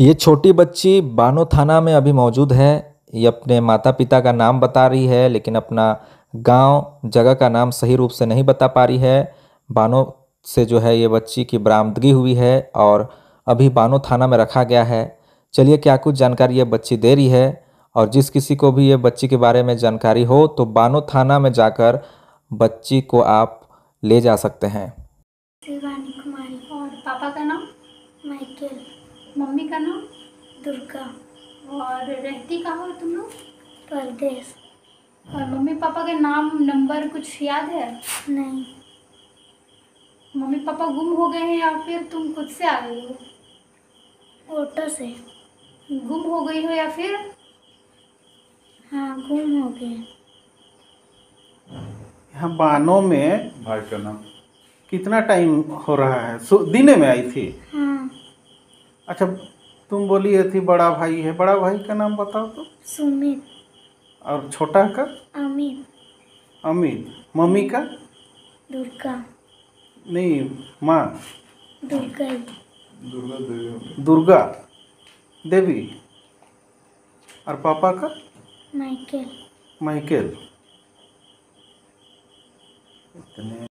ये छोटी बच्ची बानो थाना में अभी मौजूद है। ये अपने माता पिता का नाम बता रही है लेकिन अपना गांव जगह का नाम सही रूप से नहीं बता पा रही है। बानो से जो है ये बच्ची की बरामदगी हुई है और अभी बानो थाना में रखा गया है। चलिए क्या कुछ जानकारी ये बच्ची दे रही है, और जिस किसी को भी ये बच्ची के बारे में जानकारी हो तो बानो थाना में जाकर बच्ची को आप ले जा सकते हैं। और पापा का नाम माइकल, मम्मी का नाम दुर्गा, और रहती कहाँ हो तुम लोग? परदेश। और मम्मी पापा का नाम नंबर कुछ याद है? नहीं। मम्मी पापा गुम हो गए हैं या फिर तुम खुद से आ गई हो? ऑटो से गुम हो गई हो या फिर? हाँ, गुम हो गए। यहाँ बानो में भाई का नाम कितना टाइम हो रहा है? दिने में आई थी। हाँ। अच्छा, तुम बोली थी बड़ा भाई है, बड़ा भाई का नाम बताओ तो। सुमित। और छोटा का? अमीन। अमीन। मम्मी का? दुर्गा। नहीं, माँ? दुर्गा। दुर्गा देवी। दुर्गा देवी। और पापा का? माइकल। माइकल। इतने